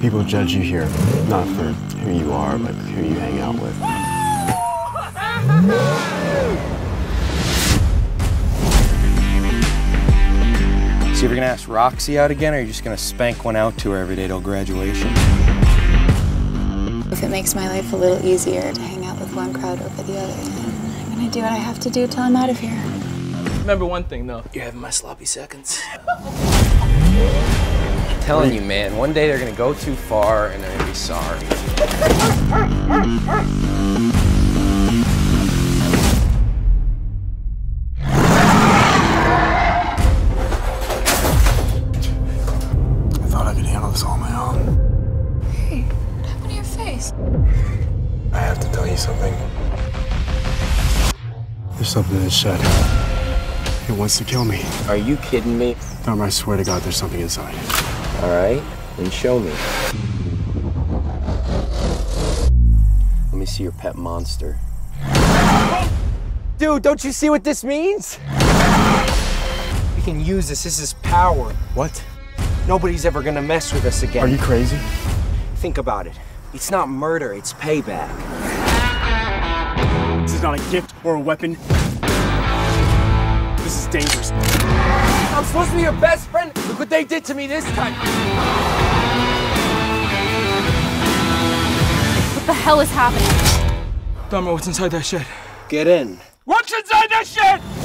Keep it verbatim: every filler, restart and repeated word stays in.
People judge you here, not for who you are, but who you hang out with. So if you're gonna ask Roxy out again, or are you just gonna spank one out to her every day till graduation? If it makes my life a little easier to hang out with one crowd over the other, then I'm gonna do what I have to do till I'm out of here. Remember one thing, though. You're having my sloppy seconds. I'm telling you, man, one day they're gonna go too far and they're gonna be sorry. I thought I could handle this all on my own. Hey, what happened to your face? I have to tell you something. There's something in the shed. It wants to kill me. Are you kidding me? Tom, I swear to God, there's something inside. All right, then show me. Let me see your pet monster. Dude, don't you see what this means? We can use this, this is power. What? Nobody's ever gonna mess with us again. Are you crazy? Think about it. It's not murder, it's payback. This is not a gift or a weapon. This is dangerous. I'm supposed to be your best friend. Look what they did to me this time. What the hell is happening? Dharma, what's inside that shed? Get in. What's inside that shed?